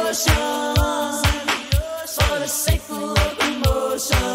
Ocean, for the sake of locomotion.